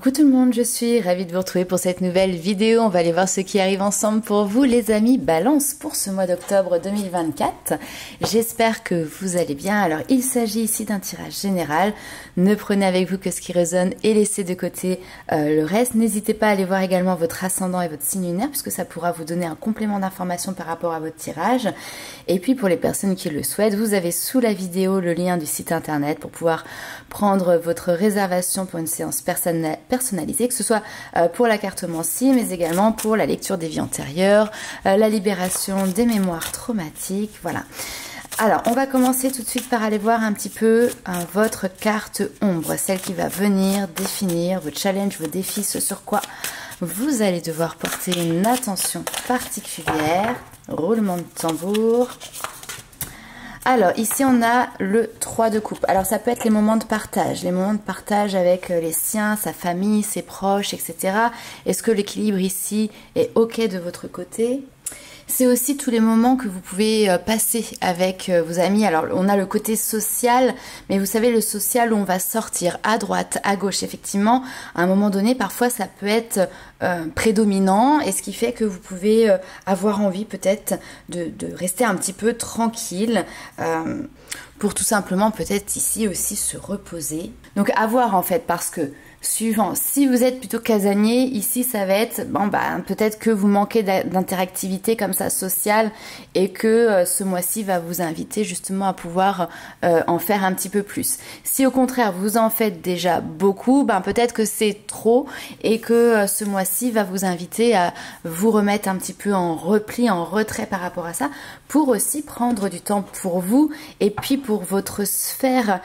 Coucou tout le monde, je suis ravie de vous retrouver pour cette nouvelle vidéo. On va aller voir ce qui arrive ensemble pour vous les amis Balance pour ce mois d'octobre 2024. J'espère que vous allez bien. Alors il s'agit ici d'un tirage général. Ne prenez avec vous que ce qui résonne et laissez de côté le reste. N'hésitez pas à aller voir également votre ascendant et votre signe lunaire puisque ça pourra vous donner un complément d'information par rapport à votre tirage. Et puis pour les personnes qui le souhaitent, vous avez sous la vidéo le lien du site internet pour pouvoir prendre votre réservation pour une séance personnalisée, que ce soit pour la cartomancie, mais également pour la lecture des vies antérieures, la libération des mémoires traumatiques, voilà. Alors, on va commencer tout de suite par aller voir un petit peu votre carte ombre, celle qui va venir définir vos challenges, vos défis, ce sur quoi vous allez devoir porter une attention particulière. Roulement de tambour. Alors, ici, on a le 3 de coupe. Alors, ça peut être les moments de partage avec les siens, sa famille, ses proches, etc. Est-ce que l'équilibre ici est OK de votre côté ? C'est aussi tous les moments que vous pouvez passer avec vos amis. Alors, on a le côté social, mais vous savez, le social où on va sortir à droite, à gauche. Effectivement, à un moment donné, parfois, ça peut être prédominant et ce qui fait que vous pouvez avoir envie peut-être de rester un petit peu tranquille pour tout simplement peut-être ici aussi se reposer. Donc, à voir en fait, parce que suivant, si vous êtes plutôt casanier, ici ça va être, bon bah peut-être que vous manquez d'interactivité comme ça sociale et que ce mois-ci va vous inviter justement à pouvoir en faire un petit peu plus. Si au contraire vous en faites déjà beaucoup, ben peut-être que c'est trop et que ce mois-ci va vous inviter à vous remettre un petit peu en repli, en retrait par rapport à ça, pour aussi prendre du temps pour vous et puis pour votre sphère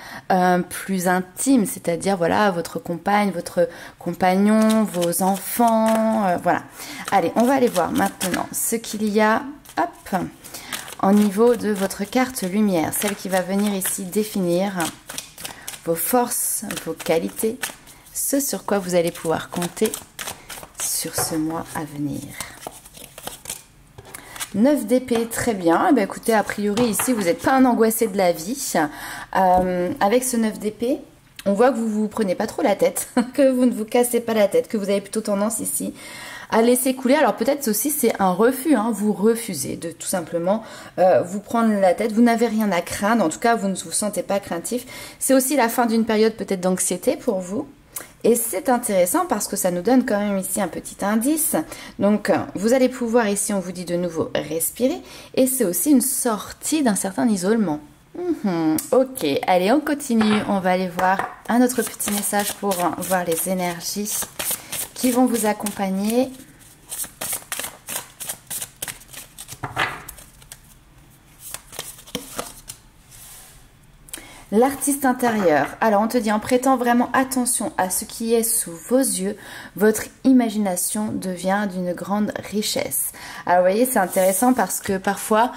plus intime, c'est-à-dire voilà votre compagne, votre compagnon, vos enfants, voilà. Allez, on va aller voir maintenant ce qu'il y a, hop, au niveau de votre carte lumière, celle qui va venir ici définir vos forces, vos qualités, ce sur quoi vous allez pouvoir compter sur ce mois à venir. 9 d'épée, très bien. Eh bien, écoutez, a priori, ici, vous n'êtes pas un angoissé de la vie. Avec ce 9 d'épée, on voit que vous ne vous prenez pas trop la tête, que vous ne vous cassez pas la tête, que vous avez plutôt tendance ici à laisser couler. Alors peut-être aussi c'est un refus, hein. Vous refusez de tout simplement vous prendre la tête, vous n'avez rien à craindre, en tout cas vous ne vous sentez pas craintif. C'est aussi la fin d'une période peut-être d'anxiété pour vous. Et c'est intéressant parce que ça nous donne quand même ici un petit indice. Donc, vous allez pouvoir ici, on vous dit de nouveau, respirer. Et c'est aussi une sortie d'un certain isolement. Ok, allez, on continue. On va aller voir un autre petit message pour voir les énergies qui vont vous accompagner. L'artiste intérieur. Alors, on te dit, en prêtant vraiment attention à ce qui est sous vos yeux, votre imagination devient d'une grande richesse. Alors, vous voyez, c'est intéressant parce que parfois...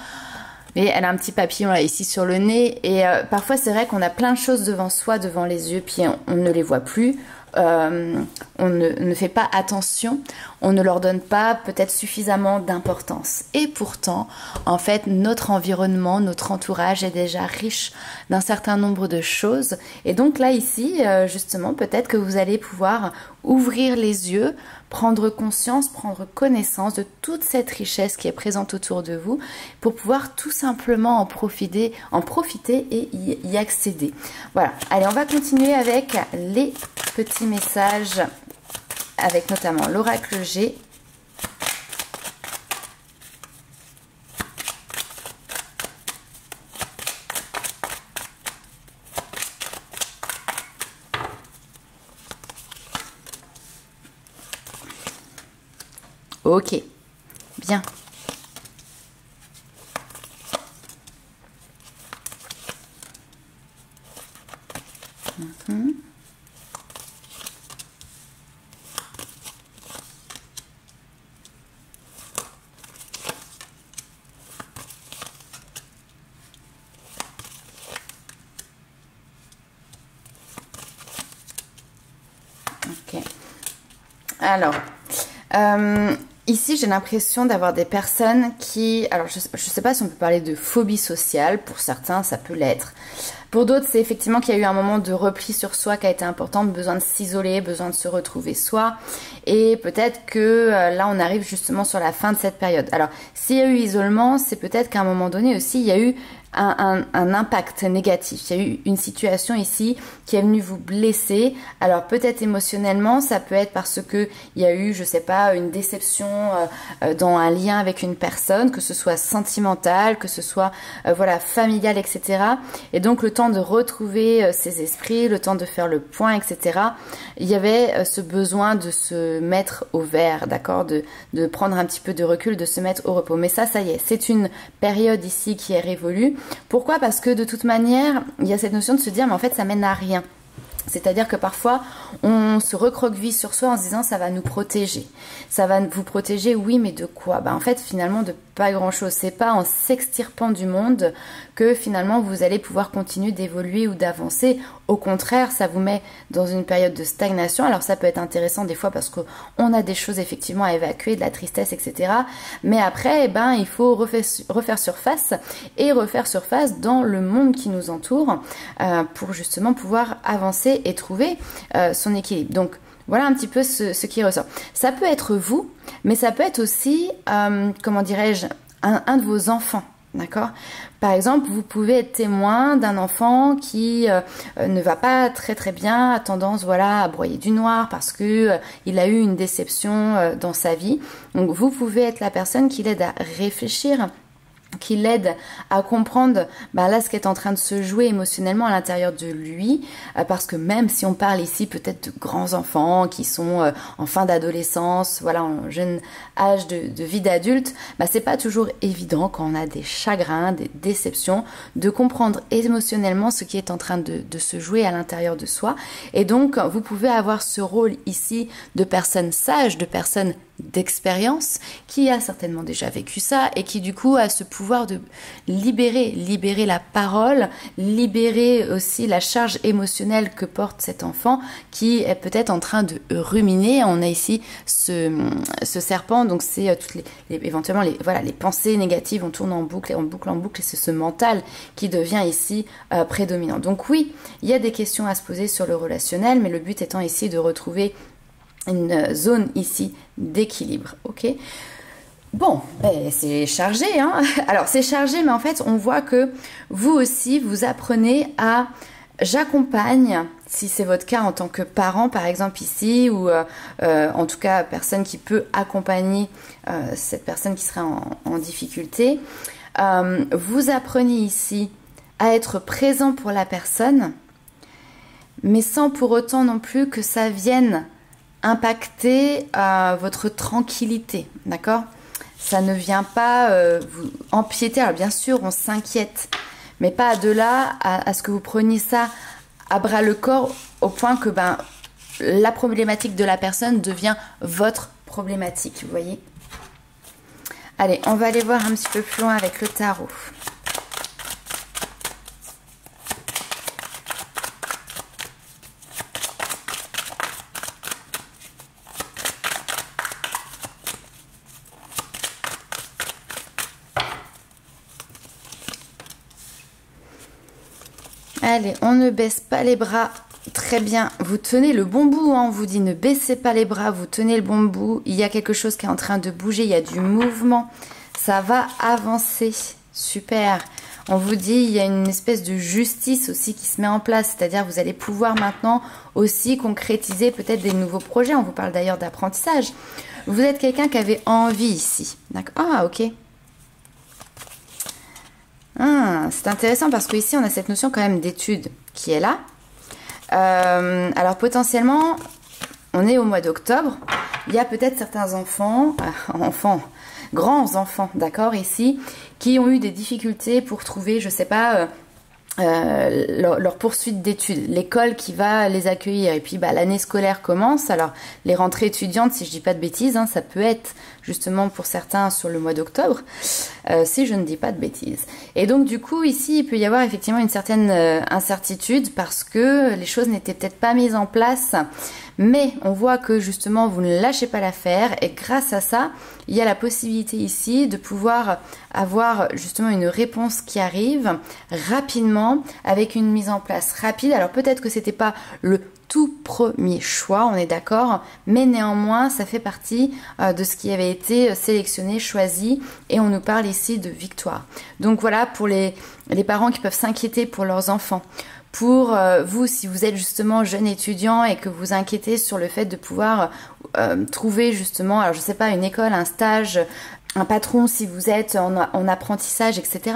Et elle a un petit papillon là ici sur le nez et parfois c'est vrai qu'on a plein de choses devant soi, devant les yeux, puis on ne les voit plus, on ne fait pas attention, on ne leur donne pas peut-être suffisamment d'importance. Et pourtant, en fait, notre environnement, notre entourage est déjà riche d'un certain nombre de choses. Et donc là ici, justement, peut-être que vous allez pouvoir ouvrir les yeux, prendre conscience, prendre connaissance de toute cette richesse qui est présente autour de vous pour pouvoir tout simplement en profiter et y accéder. Voilà, allez, on va continuer avec les petits messages, avec notamment l'oracle G. Ok, bien. Ok. Alors... ici, j'ai l'impression d'avoir des personnes qui... Alors, je ne sais pas si on peut parler de phobie sociale. Pour certains, ça peut l'être. Pour d'autres, c'est effectivement qu'il y a eu un moment de repli sur soi qui a été important, besoin de s'isoler, besoin de se retrouver soi. Et peut-être que là, on arrive justement sur la fin de cette période. Alors, s'il y a eu isolement, c'est peut-être qu'à un moment donné aussi, il y a eu un impact négatif. Il y a eu une situation ici qui est venue vous blesser. Alors, peut-être émotionnellement, ça peut être parce que il y a eu, je sais pas, une déception dans un lien avec une personne, que ce soit sentimental, que ce soit voilà, familial, etc. Et donc, le temps de retrouver ses esprits, le temps de faire le point, etc. Il y avait ce besoin de se mettre au vert, d'accord, de prendre un petit peu de recul, de se mettre au repos. Mais ça, ça y est, c'est une période ici qui est révolue. Pourquoi? Parce que de toute manière, il y a cette notion de se dire, mais en fait, ça mène à rien. C'est-à-dire que parfois, on se recroqueville sur soi en se disant, ça va nous protéger. Ça va vous protéger, oui, mais de quoi? Ben, en fait, finalement, de pas grand-chose. C'est pas en s'extirpant du monde que finalement, vous allez pouvoir continuer d'évoluer ou d'avancer. Au contraire, ça vous met dans une période de stagnation. Alors, ça peut être intéressant des fois parce qu'on a des choses effectivement à évacuer, de la tristesse, etc. Mais après, eh ben, il faut refaire surface et refaire surface dans le monde qui nous entoure pour justement pouvoir avancer et trouver son équilibre. Donc voilà un petit peu ce qui ressort. Ça peut être vous, mais ça peut être aussi, comment dirais-je, un de vos enfants, d'accord? Par exemple, vous pouvez être témoin d'un enfant qui ne va pas très très bien, a tendance voilà, à broyer du noir parce que il a eu une déception dans sa vie. Donc vous pouvez être la personne qui l'aide à réfléchir, qui l'aide à comprendre bah là ce qui est en train de se jouer émotionnellement à l'intérieur de lui, parce que même si on parle ici peut-être de grands enfants qui sont en fin d'adolescence, voilà, en jeune âge de vie d'adulte, bah c'est pas toujours évident quand on a des chagrins, des déceptions, de comprendre émotionnellement ce qui est en train de se jouer à l'intérieur de soi. Et donc vous pouvez avoir ce rôle ici de personne sage, de personne d'expérience, qui a certainement déjà vécu ça et qui du coup a ce pouvoir de libérer la parole, libérer aussi la charge émotionnelle que porte cet enfant qui est peut-être en train de ruminer. On a ici ce serpent, donc c'est toutes éventuellement voilà, les pensées négatives, on tourne en boucle et en boucle en boucle, et c'est ce mental qui devient ici prédominant. Donc oui, il y a des questions à se poser sur le relationnel, mais le but étant ici de retrouver une zone ici d'équilibre, ok? Bon, ben c'est chargé, hein? Alors c'est chargé, mais en fait on voit que vous aussi vous apprenez à j'accompagne, si c'est votre cas en tant que parent par exemple ici, ou en tout cas personne qui peut accompagner cette personne qui serait en difficulté, vous apprenez ici à être présent pour la personne, mais sans pour autant non plus que ça vienne impacter votre tranquillité, d'accord? Ça ne vient pas vous empiéter. Alors bien sûr, on s'inquiète, mais pas de là à ce que vous preniez ça à bras le corps au point que ben, la problématique de la personne devient votre problématique, vous voyez? Allez, on va aller voir un petit peu plus loin avec le tarot. Allez, on ne baisse pas les bras, très bien, vous tenez le bon bout, hein. On vous dit ne baissez pas les bras, vous tenez le bon bout, il y a quelque chose qui est en train de bouger, il y a du mouvement, ça va avancer, super. On vous dit il y a une espèce de justice aussi qui se met en place, c'est-à-dire vous allez pouvoir maintenant aussi concrétiser peut-être des nouveaux projets, on vous parle d'ailleurs d'apprentissage, vous êtes quelqu'un qui avait envie ici, d'accord? Ah ok. C'est intéressant parce qu'ici on a cette notion quand même d'étude qui est là. Alors potentiellement, on est au mois d'octobre. Il y a peut-être certains enfants, grands enfants, d'accord, ici, qui ont eu des difficultés pour trouver, je sais pas, leur poursuite d'études, l'école qui va les accueillir. Et puis bah, l'année scolaire commence, alors les rentrées étudiantes, si je dis pas de bêtises, hein, ça peut être justement pour certains sur le mois d'octobre, si je ne dis pas de bêtises. Et donc du coup ici il peut y avoir effectivement une certaine incertitude parce que les choses n'étaient peut-être pas mises en place, mais on voit que justement vous ne lâchez pas l'affaire, et grâce à ça il y a la possibilité ici de pouvoir avoir justement une réponse qui arrive rapidement avec une mise en place rapide. Alors peut-être que c'était pas le tout premier choix, on est d'accord, mais néanmoins ça fait partie de ce qui avait été sélectionné, choisi, et on nous parle ici de victoire. Donc voilà pour les parents qui peuvent s'inquiéter pour leurs enfants. Pour vous, si vous êtes justement jeune étudiant et que vous inquiétez sur le fait de pouvoir trouver justement, alors je sais pas, une école, un stage, un patron si vous êtes en apprentissage, etc.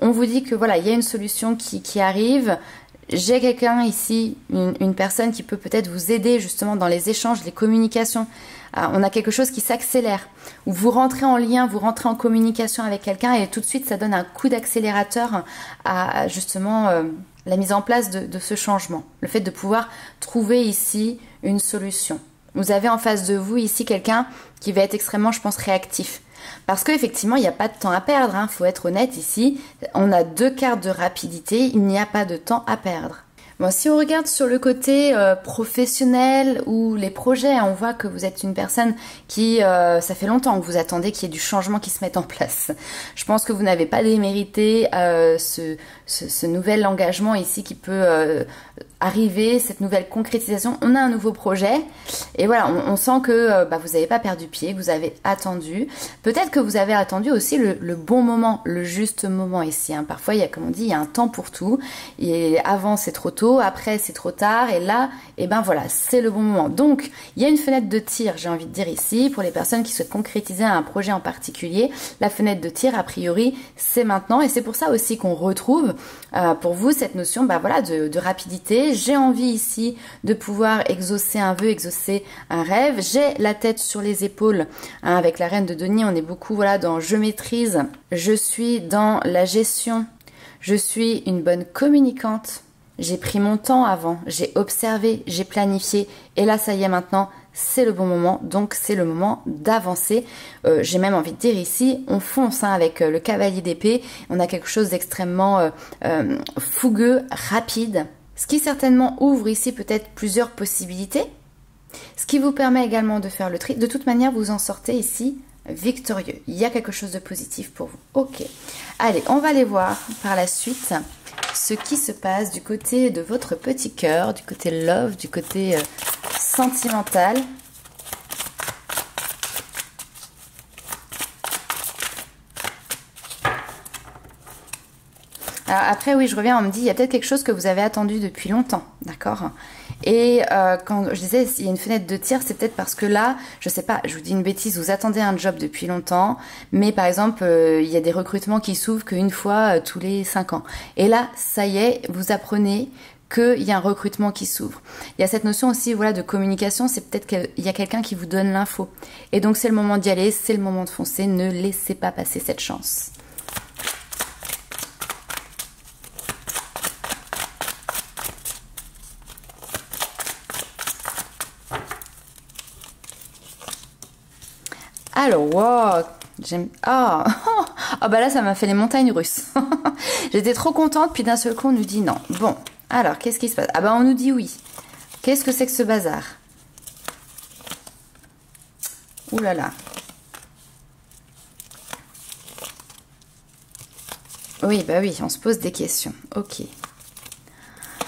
On vous dit que voilà, il y a une solution qui arrive. J'ai quelqu'un ici, une personne qui peut peut-être vous aider justement dans les échanges, les communications. On a quelque chose qui s'accélère. Vous rentrez en lien, vous rentrez en communication avec quelqu'un et tout de suite ça donne un coup d'accélérateur à justement la mise en place de ce changement. Le fait de pouvoir trouver ici une solution. Vous avez en face de vous ici quelqu'un qui va être extrêmement, je pense, réactif. Parce qu'effectivement, il n'y a pas de temps à perdre, hein. Faut être honnête ici. On a deux cartes de rapidité, il n'y a pas de temps à perdre. Bon, si on regarde sur le côté professionnel ou les projets, on voit que vous êtes une personne qui, ça fait longtemps que vous attendez qu'il y ait du changement qui se mette en place. Je pense que vous n'avez pas démérité ce nouvel engagement ici qui peut arriver, cette nouvelle concrétisation. On a un nouveau projet et voilà, on sent que vous n'avez pas perdu pied, que vous avez attendu. Peut-être que vous avez attendu aussi le bon moment, le juste moment ici, hein. Parfois, il y a, comme on dit, il y a un temps pour tout. Et avant, c'est trop tôt. Après, c'est trop tard, et là, et ben voilà, c'est le bon moment. Donc, il y a une fenêtre de tir, j'ai envie de dire ici, pour les personnes qui souhaitent concrétiser un projet en particulier. La fenêtre de tir, a priori, c'est maintenant, et c'est pour ça aussi qu'on retrouve pour vous cette notion, bah voilà, de rapidité. J'ai envie ici de pouvoir exaucer un vœu, exaucer un rêve. J'ai la tête sur les épaules, hein, avec la reine de denier, on est beaucoup voilà dans je maîtrise, je suis dans la gestion, je suis une bonne communicante. J'ai pris mon temps avant, j'ai observé, j'ai planifié, et là ça y est maintenant, c'est le bon moment, donc c'est le moment d'avancer. J'ai même envie de dire ici, on fonce hein, avec le cavalier d'épée, on a quelque chose d'extrêmement fougueux, rapide. Ce qui certainement ouvre ici peut-être plusieurs possibilités, ce qui vous permet également de faire le tri. De toute manière, vous en sortez ici victorieux. Il y a quelque chose de positif pour vous. Ok, allez, on va aller voir par la suite ce qui se passe du côté de votre petit cœur, du côté love, du côté sentimental. Alors après, oui, je reviens, on me dit, il y a peut-être quelque chose que vous avez attendu depuis longtemps, d'accord ? Et quand je disais, il y a une fenêtre de tir, c'est peut-être parce que là, je sais pas, je vous dis une bêtise, vous attendez un job depuis longtemps, mais par exemple, il y a des recrutements qui s'ouvrent qu'une fois tous les 5 ans. Et là, ça y est, vous apprenez qu'il y a un recrutement qui s'ouvre. Il y a cette notion aussi voilà, de communication, c'est peut-être qu'il y a quelqu'un qui vous donne l'info. Et donc, c'est le moment d'y aller, c'est le moment de foncer, ne laissez pas passer cette chance. Alors, wow, j'aime... Ah, oh, oh, bah là, ça m'a fait les montagnes russes. J'étais trop contente, puis d'un seul coup, on nous dit non. Bon, alors, qu'est-ce qui se passe? Ah bah, on nous dit oui. Qu'est-ce que c'est que ce bazar? Ouh là là. Oui, bah oui, on se pose des questions. Ok.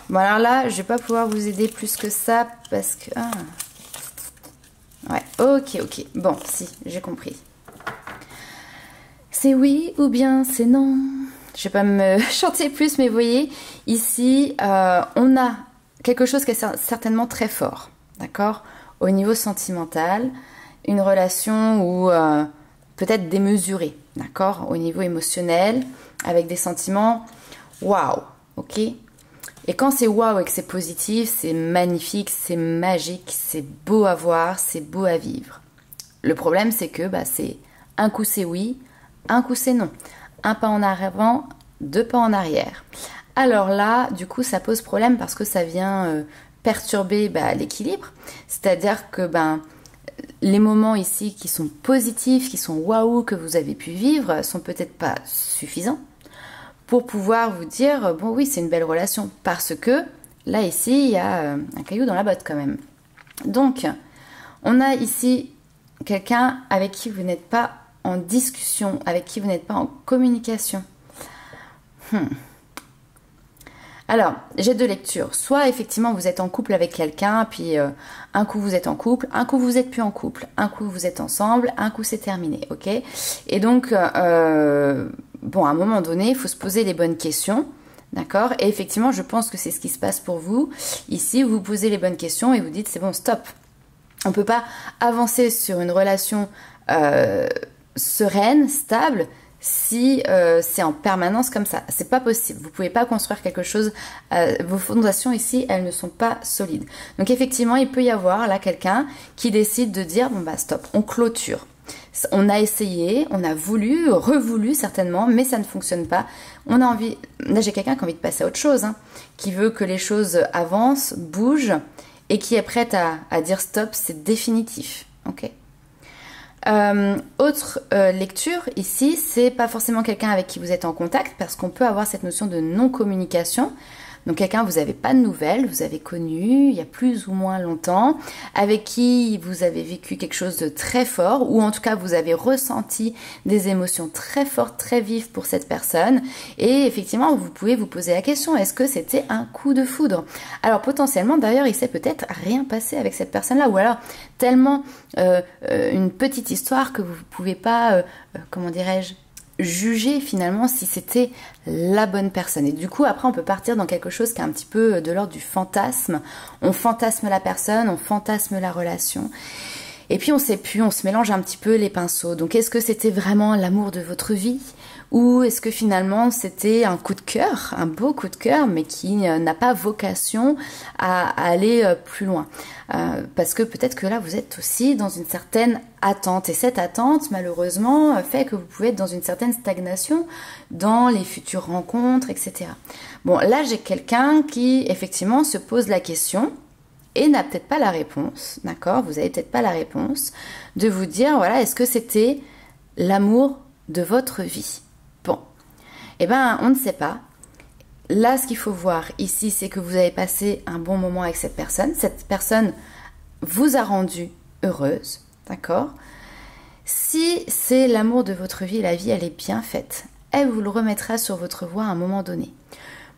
Bon, alors là, je vais pas pouvoir vous aider plus que ça, parce que... Ah. Ouais, ok, ok. Bon, si, j'ai compris. C'est oui ou bien c'est non. Je vais pas me chanter plus, mais vous voyez, ici, on a quelque chose qui est certainement très fort, d'accord? Au niveau sentimental, une relation où peut-être démesurée, d'accord? Au niveau émotionnel, avec des sentiments, waouh, ok? Et quand c'est waouh et que c'est positif, c'est magnifique, c'est magique, c'est beau à voir, c'est beau à vivre. Le problème, c'est que bah, c'est un coup c'est oui, un coup c'est non. Un pas en avant, deux pas en arrière. Alors là, du coup, ça pose problème parce que ça vient perturber bah, l'équilibre. C'est-à-dire que bah, les moments ici qui sont positifs, qui sont waouh que vous avez pu vivre, sont peut-être pas suffisants pour pouvoir vous dire, bon oui, c'est une belle relation. Parce que, là, ici, il y a un caillou dans la botte quand même. Donc, on a ici quelqu'un avec qui vous n'êtes pas en discussion, avec qui vous n'êtes pas en communication. Alors, j'ai deux lectures. Soit, effectivement, vous êtes en couple avec quelqu'un, puis un coup, vous êtes en couple, un coup, vous n'êtes plus en couple, un coup, vous êtes ensemble, un coup, c'est terminé, ok? Et donc, bon, à un moment donné, il faut se poser les bonnes questions, d'accord? Et effectivement, je pense que c'est ce qui se passe pour vous. Ici, vous posez les bonnes questions et vous dites, c'est bon, stop. On ne peut pas avancer sur une relation sereine, stable, si c'est en permanence comme ça. C'est pas possible. Vous pouvez pas construire quelque chose. Vos fondations ici, elles ne sont pas solides. Donc effectivement, il peut y avoir là quelqu'un qui décide de dire bon bah stop, on clôture. On a essayé, on a voulu, revoulu certainement, mais ça ne fonctionne pas. On a envie. Là, j'ai quelqu'un qui a envie de passer à autre chose, hein, qui veut que les choses avancent, bougent, et qui est prête à dire stop, c'est définitif. Ok. Autre lecture ici, c'est pas forcément quelqu'un avec qui vous êtes en contact, parce qu'on peut avoir cette notion de non-communication. Donc quelqu'un, vous n'avez pas de nouvelles, vous avez connu il y a plus ou moins longtemps, avec qui vous avez vécu quelque chose de très fort, ou en tout cas vous avez ressenti des émotions très fortes, très vives pour cette personne. Et effectivement, vous pouvez vous poser la question, est-ce que c'était un coup de foudre? Alors potentiellement, d'ailleurs, il s'est peut-être rien passé avec cette personne-là, ou alors tellement une petite histoire que vous ne pouvez pas, comment dirais-je, juger finalement si c'était la bonne personne. Et du coup, après, on peut partir dans quelque chose qui est un petit peu de l'ordre du fantasme. On fantasme la personne, on fantasme la relation. Et puis, on ne sait plus, on se mélange un petit peu les pinceaux. Donc, est-ce que c'était vraiment l'amour de votre vie? Ou est-ce que finalement, c'était un coup de cœur, un beau coup de cœur, mais qui n'a pas vocation à aller plus loin? Parce que peut-être que là, vous êtes aussi dans une certaine attente. Et cette attente, malheureusement, fait que vous pouvez être dans une certaine stagnation dans les futures rencontres, etc. Bon, là, j'ai quelqu'un qui, effectivement, se pose la question et n'a peut-être pas la réponse, d'accord? Vous n'avez peut-être pas la réponse de vous dire, voilà, est-ce que c'était l'amour de votre vie? Bon, eh ben, on ne sait pas. Là, ce qu'il faut voir ici, c'est que vous avez passé un bon moment avec cette personne. Cette personne vous a rendu heureuse, d'accord? Si c'est l'amour de votre vie, la vie, elle est bien faite. Elle vous le remettra sur votre voie à un moment donné.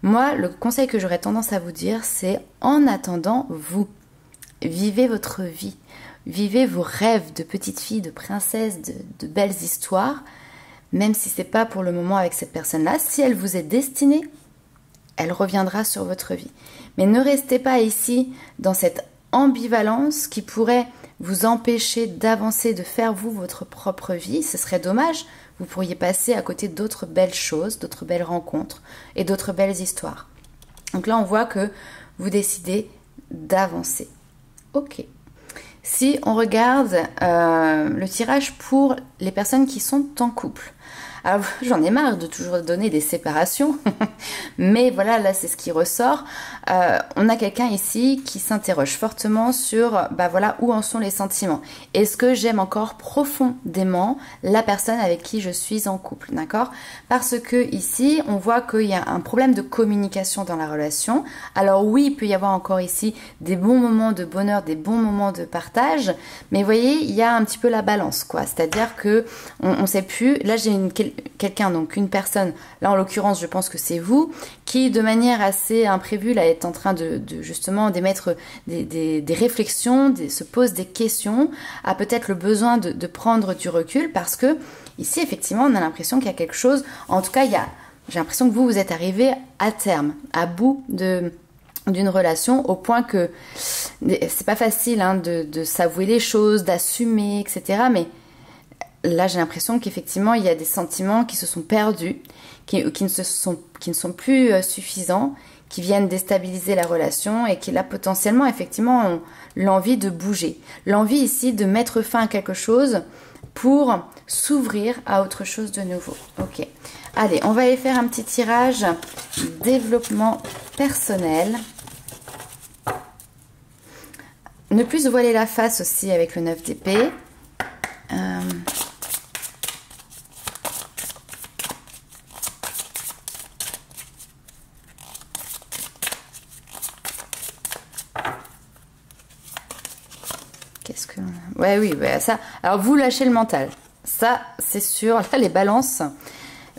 Moi, le conseil que j'aurais tendance à vous dire, c'est en attendant, vous, vivez votre vie, vivez vos rêves de petite fille, de princesse, de belles histoires, même si ce n'est pas pour le moment avec cette personne-là. Si elle vous est destinée, elle reviendra sur votre vie. Mais ne restez pas ici dans cette ambivalence qui pourrait vous empêcher d'avancer, de faire vous votre propre vie. Ce serait dommage. Vous pourriez passer à côté d'autres belles choses, d'autres belles rencontres et d'autres belles histoires. Donc là, on voit que vous décidez d'avancer. Ok. Si on regarde le tirage pour les personnes qui sont en couple. Alors, j'en ai marre de toujours donner des séparations, mais voilà, là, c'est ce qui ressort. On a quelqu'un ici qui s'interroge fortement sur, bah voilà, où en sont les sentiments. Est-ce que j'aime encore profondément la personne avec qui je suis en couple, d'accord? Parce que ici, on voit qu'il y a un problème de communication dans la relation. Alors oui, il peut y avoir encore ici des bons moments de bonheur, des bons moments de partage, mais vous voyez, il y a un petit peu la balance, quoi. C'est-à-dire que on sait plus. Là, j'ai quelqu'un, donc une personne, là en l'occurrence je pense que c'est vous, qui de manière assez imprévue là est en train de justement d'émettre des réflexions, se pose des questions, a peut-être le besoin de prendre du recul, parce que ici effectivement on a l'impression qu'il y a quelque chose, en tout cas j'ai l'impression que vous êtes arrivé à terme, à bout d'une relation, au point que c'est pas facile hein, de s'avouer les choses, d'assumer, etc. Mais là, j'ai l'impression qu'effectivement, il y a des sentiments qui se sont perdus, qui ne sont plus suffisants, qui viennent déstabiliser la relation et qui, là, potentiellement, effectivement, ont l'envie de bouger. L'envie ici de mettre fin à quelque chose pour s'ouvrir à autre chose de nouveau. Ok. Allez, on va aller faire un petit tirage développement personnel. Ne plus se voiler la face aussi avec le 9 d'épée. Qu'est-ce que... Ouais, oui, bah, ça... Alors, vous lâchez le mental. Ça, c'est sûr. Là, les balances...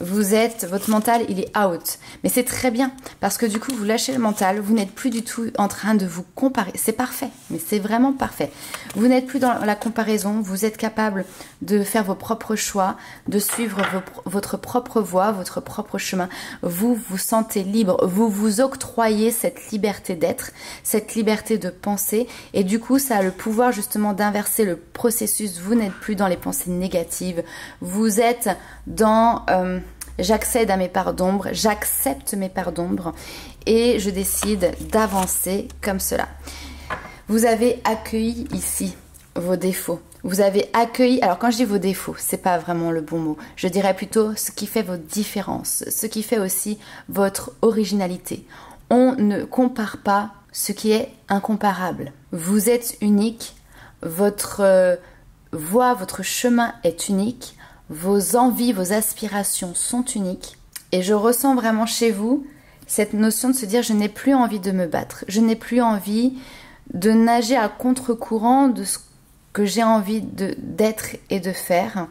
Vous êtes, votre mental, il est out. Mais c'est très bien, parce que du coup, vous lâchez le mental, vous n'êtes plus du tout en train de vous comparer. C'est parfait, mais c'est vraiment parfait. Vous n'êtes plus dans la comparaison, vous êtes capable de faire vos propres choix, de suivre votre propre voie, votre propre chemin. Vous vous sentez libre, vous vous octroyez cette liberté d'être, cette liberté de penser. Et du coup, ça a le pouvoir justement d'inverser le processus. Vous n'êtes plus dans les pensées négatives, vous êtes dans... j'accède à mes parts d'ombre, j'accepte mes parts d'ombre et je décide d'avancer comme cela. Vous avez accueilli ici vos défauts. Vous avez accueilli, alors quand je dis vos défauts, c'est pas vraiment le bon mot. Je dirais plutôt ce qui fait vos différences, ce qui fait aussi votre originalité. On ne compare pas ce qui est incomparable. Vous êtes unique, votre voie, votre chemin est unique. Vos envies, vos aspirations sont uniques et je ressens vraiment chez vous cette notion de se dire je n'ai plus envie de me battre, je n'ai plus envie de nager à contre-courant de ce que j'ai envie d'être et de faire.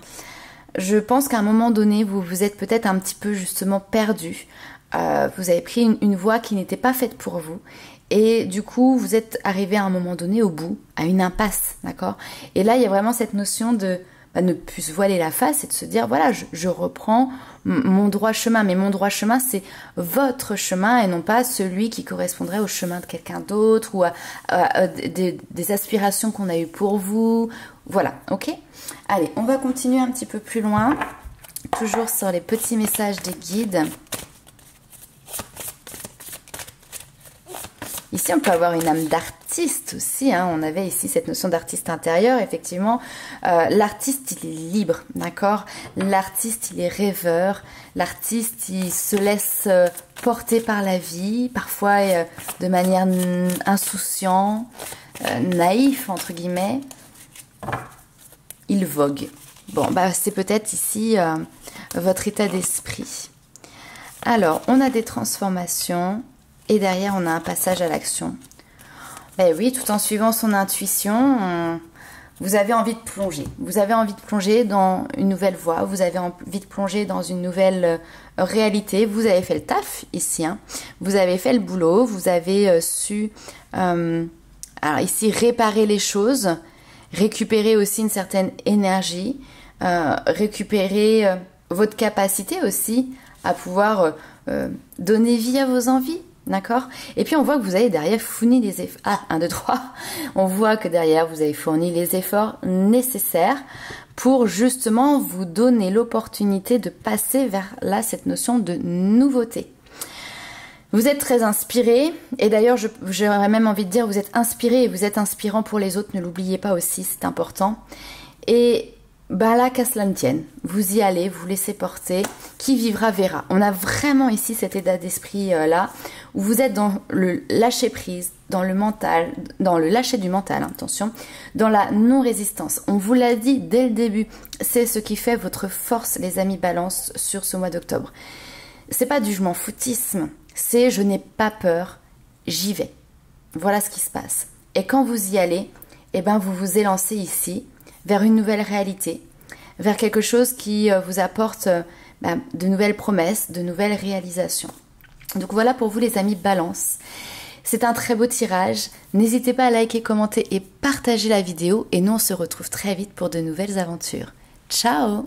Je pense qu'à un moment donné, vous vous êtes peut-être un petit peu justement perdu, vous avez pris une voie qui n'était pas faite pour vous. Et du coup, vous êtes arrivé à un moment donné au bout, à une impasse, d'accord? Et là, il y a vraiment cette notion de... ne plus se voiler la face et de se dire voilà, je reprends mon droit chemin, mais mon droit chemin c'est votre chemin et non pas celui qui correspondrait au chemin de quelqu'un d'autre ou à des aspirations qu'on a eues pour vous. Voilà, ok? Allez, on va continuer un petit peu plus loin, toujours sur les petits messages des guides. Ici, on peut avoir une âme d'artiste aussi. Hein. On avait ici cette notion d'artiste intérieur. Effectivement, l'artiste, il est libre, d'accord? L'artiste, il est rêveur. L'artiste, il se laisse porter par la vie, parfois de manière insouciante, naïf, entre guillemets. Il vogue. Bon, bah, c'est peut-être ici votre état d'esprit. Alors, on a des transformations. Et derrière, on a un passage à l'action. Ben oui, tout en suivant son intuition, vous avez envie de plonger. Vous avez envie de plonger dans une nouvelle voie. Vous avez envie de plonger dans une nouvelle réalité. Vous avez fait le taf ici. Hein. Vous avez fait le boulot. Vous avez su alors ici réparer les choses, récupérer aussi une certaine énergie, récupérer votre capacité aussi à pouvoir donner vie à vos envies. D'accord? Et puis on voit que vous avez derrière fourni les efforts. Ah, 1, 2, 3. On voit que derrière vous avez fourni les efforts nécessaires pour justement vous donner l'opportunité de passer vers là cette notion de nouveauté. Vous êtes très inspiré et d'ailleurs j'aurais même envie de dire vous êtes inspiré et vous êtes inspirant pour les autres, ne l'oubliez pas aussi, c'est important. Et bah là, qu'à cela ne tienne. Vous y allez, vous laissez porter. Qui vivra, verra. On a vraiment ici cet état d'esprit là, où vous êtes dans le lâcher-prise, dans le mental, dans le lâcher du mental, hein, attention, dans la non-résistance. On vous l'a dit dès le début, c'est ce qui fait votre force, les amis Balance, sur ce mois d'octobre. C'est pas du je m'en foutisme, c'est je n'ai pas peur, j'y vais. Voilà ce qui se passe. Et quand vous y allez, eh ben, vous vous élancez ici, vers une nouvelle réalité, vers quelque chose qui vous apporte de nouvelles promesses, de nouvelles réalisations. Donc voilà pour vous les amis Balance. C'est un très beau tirage. N'hésitez pas à liker, commenter et partager la vidéo. Et nous on se retrouve très vite pour de nouvelles aventures. Ciao!